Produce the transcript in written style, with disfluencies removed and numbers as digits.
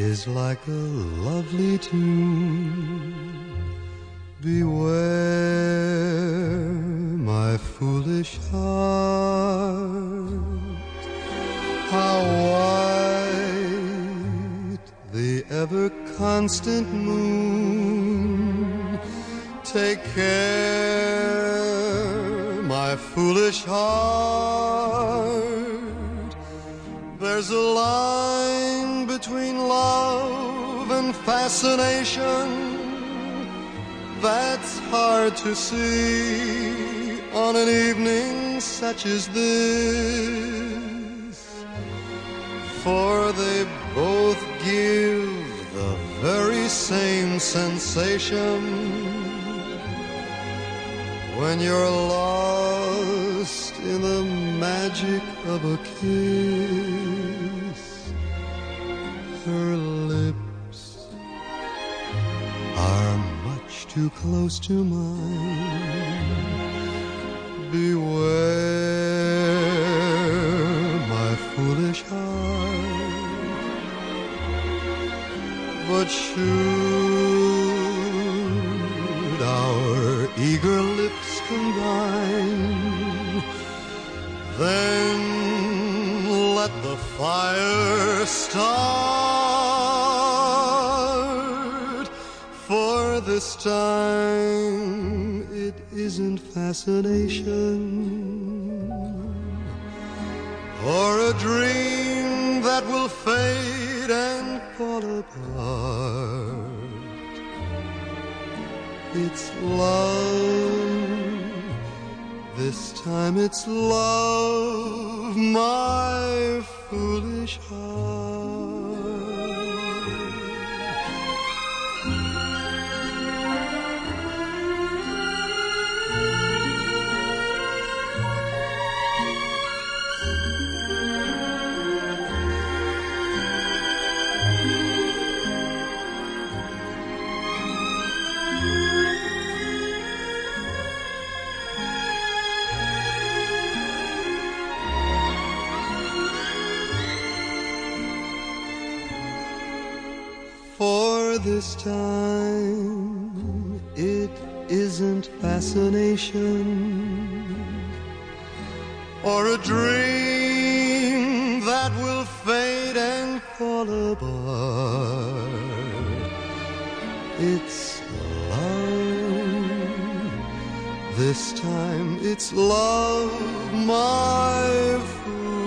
is like a lovely tune. Beware my foolish heart, how white the ever-constant moon. Take care, my foolish heart, there's a line between love and fascination that's hard to see on an evening such as this, for they both give the very same sensation when you're lost in the magic of a kiss. Her lips are too close to mine. Beware my foolish heart, but should our eager lips combine, then let the fire start, for this time it isn't fascination or a dream that will fade and fall apart. It's love, this time it's love, my foolish heart. For this time it isn't fascination or a dream that will fade and fall apart. It's love, this time it's love, my fool.